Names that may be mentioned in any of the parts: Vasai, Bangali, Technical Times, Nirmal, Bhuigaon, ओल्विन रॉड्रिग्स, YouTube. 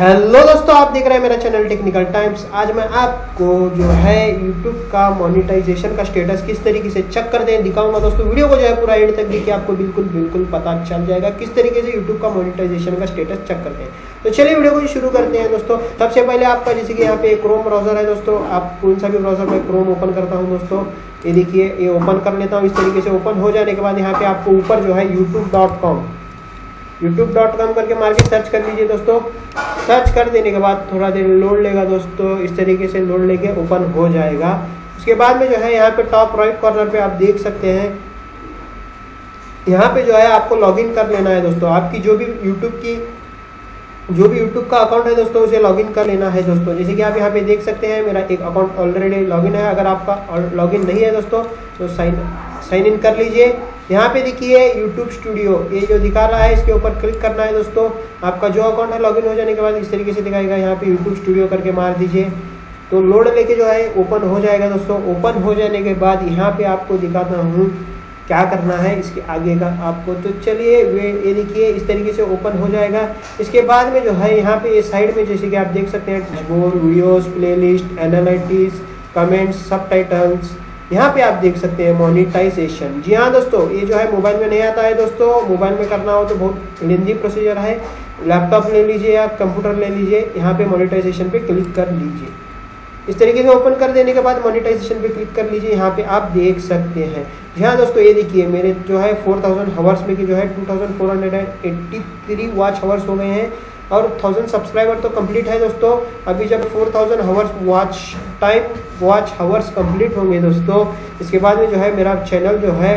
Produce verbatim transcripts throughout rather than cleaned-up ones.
Hello दोस्तों, आप देख रहे हैं मेरा चैनल टेक्निकल टाइम्स। आज मैं आपको जो है यूट्यूब का मोनेटाइजेशन का स्टेटस किस तरीके से चेक करते हैं दिखाऊंगा दोस्तों। वीडियो को जो है पूरा एंड तक देखिए, आपको बिल्कुल बिल्कुल पता चल जाएगा किस तरीके से यूट्यूब का मोनेटाइजेशन का स्टेटस चेक करते हैं। तो चलिए वीडियो को शुरू करते हैं दोस्तों। सबसे पहले आपका जैसे कि यहाँ पे क्रोम ब्राउजर है दोस्तों, आप कौन सा भी ब्राउजर में क्रोम ओपन करता हूँ दोस्तों, ये देखिए ये ओपन कर लेता हूँ। इस तरीके से ओपन हो जाने के बाद यहाँ पे आपको ऊपर जो है YouTube dot com YouTube dot com करके मार के सर्च कर लीजिए दोस्तों। सर्च कर देने के बाद थोड़ा देर लोड लेगा दोस्तों, इस तरीके से लोड लेके ओपन हो जाएगा। उसके बाद में जो है यहाँ पे टॉप राइट कॉर्नर पे आप देख सकते हैं, यहाँ पे जो है आपको लॉगिन कर लेना है दोस्तों। आपकी जो भी यूट्यूब की जो भी यूट्यूब का अकाउंट है दोस्तों, उसे लॉगिन कर लेना है दोस्तों। जैसे कि आप यहाँ पे देख सकते हैं मेरा एक अकाउंट ऑलरेडी लॉगिन है। अगर आपका लॉगिन नहीं है दोस्तों तो साइन साइन इन कर लीजिए। यहाँ पे देखिए YouTube स्टूडियो ये जो दिखा रहा है, इसके ऊपर क्लिक करना है दोस्तों। आपका जो अकाउंट है लॉगिन हो जाने के बाद इस तरीके से दिखाएगा, यहाँ पे YouTube स्टूडियो करके मार दीजिए तो लोड लेके जो है ओपन हो जाएगा दोस्तों। ओपन हो जाने के बाद यहाँ पे आपको दिखाता हूँ क्या करना है इसके आगे का आपको। तो चलिए वे ये देखिए इस तरीके से ओपन हो जाएगा। इसके बाद में जो है यहाँ पे ये साइड में जैसे कि आप देख सकते हैं dashboard, videos, playlist, analytics, comments, subtitles, यहाँ पे आप देख सकते हैं मोनिटाइजेशन। जी हाँ दोस्तों, ये जो है मोबाइल में नहीं आता है दोस्तों। मोबाइल में करना हो तो बहुत लेंथी प्रोसीजर है, लैपटॉप ले लीजिए या कंप्यूटर ले लीजिए, यहाँ पे मोनिटाइजेशन पे क्लिक कर लीजिए। इस तरीके से ओपन कर देने के बाद मोनेटाइजेशन पे क्लिक कर लीजिए, यहाँ पे आप देख सकते हैं। यहाँ दोस्तों ये देखिए मेरे जो है चार हज़ार हावर्स में की जो है two thousand four hundred eighty three watch hours हो गए हैं और वन थाउज़ेंड सब्सक्राइबर तो कंप्लीट है दोस्तों। अभी जब four thousand hours watch time watch hours complete होंगे दोस्तों, इसके बाद में जो है मेरा चैनल जो है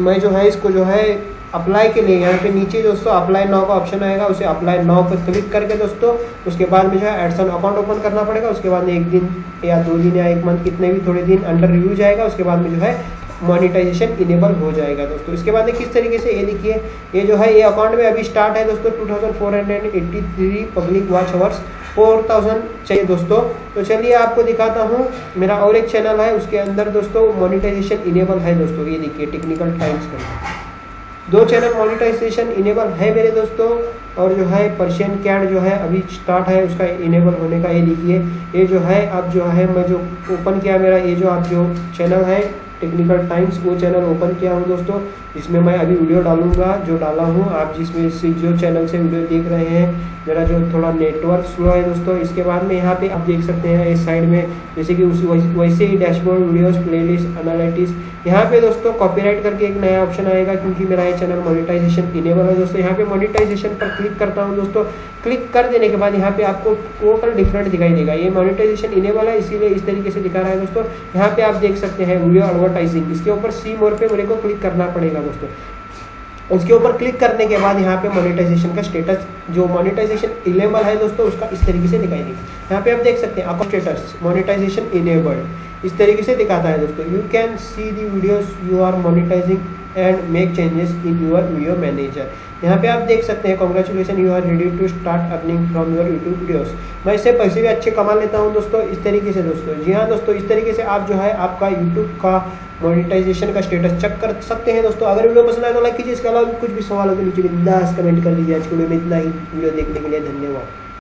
मैं जो है इसको जो है अप्लाई के लिए यहाँ पे नीचे दोस्तों अप्लाई नाउ का ऑप्शन आएगा, उसे अप्लाई नाउ पर क्लिक करके दोस्तों उसके बाद में जो है एडसेंस अकाउंट ओपन करना पड़ेगा। उसके बाद में एक दिन या दो दिन या एक मंथ कितने भी थोड़े दिन अंडर रिव्यू जाएगा, उसके बाद में जो है मोनेटाइजेशन इनेबल हो जाएगा दोस्तों। इसके बाद में किस तरीके से ये देखिए ये जो है ये अकाउंट में अभी स्टार्ट है दोस्तों two thousand four hundred eighty three public watch hours, four thousand चाहिए दोस्तों। तो चलिए आपको दिखाता हूँ मेरा और एक चैनल है, उसके अंदर दोस्तों मोनेटाइजेशन इनेबल है दोस्तों। ये देखिए टेक्निकल टाइम्स का दो चैनल मोनेटाइजेशन इनेबल है मेरे दोस्तों, और जो है पर्शियन कैट जो है अभी स्टार्ट है उसका इनेबल होने का। ये देखिए ये जो है अब जो है मैं जो ओपन किया मेरा ये जो आप जो चैनल है टेक्निकल टाइम्स, वो चैनल ओपन किया हूँ दोस्तों। इसमें मैं अभी वीडियो डालूंगा जो डाला हूँ, आप जिसमें से जो चैनल से वीडियो देख रहे हैं। मेरा जो थोड़ा नेटवर्क स्लो है दोस्तों। इसके बाद में यहाँ पे आप देख सकते हैं इस साइड में जैसे कि उस वैसे ही डैशबोर्ड, वीडियोस, प्लेलिस्ट, एनालिटिक्स, यहाँ पे दोस्तों कॉपीराइट करके एक नया ऑप्शन आएगा क्योंकि मेरा ये चैनल मोनेटाइजेशन इनेबल है दोस्तों। यहाँ पे मोनेटाइजेशन पर क्लिक करता हूँ दोस्तों। क्लिक कर देने के बाद यहाँ पे आपको टोटल डिफरेंट दिखाई देगा, ये मोनेटाइजेशन इनेबल है इसीलिए इस तरीके से दिखा रहा है दोस्तों। यहाँ पे आप देख सकते हैं वीडियो एडवर्टाइजिंग, इसके ऊपर सी मोर पे मेरे को क्लिक करना पड़ेगा दोस्तों। उसके ऊपर क्लिक करने के बाद यहाँ पे मोनेटाइजेशन का स्टेटस जो मोनेटाइजेशन इनेबल है दोस्तों उसका इस तरीके से दिखाई देगा। यहाँ पे आप देख सकते हैं आपका स्टेटस मोनेटाइजेशन इनेबल्ड इस तरीके से दिखाता है दोस्तों। You can see the videos you are monetizing and make changes in your video manager. यहाँ पे आप देख सकते हैं congratulation you are ready to start earning from your YouTube videos. मैं इससे पैसे भी अच्छे कमा लेता हूँ दोस्तों इस तरीके से दोस्तों। जी हाँ दोस्तों, इस तरीके से आप जो है आपका यूट्यूब का मोनेटाइजेशन का स्टेटस चेक कर सकते हैं दोस्तों। अगर वीडियो पसंद आए तो लाइक कीजिए, इसके अलावा कुछ भी सवाल हो तो नीचे बिंदास कमेंट कर लीजिए। आज के वीडियो में इतना ही। वीडियो देखने के लिए धन्यवाद।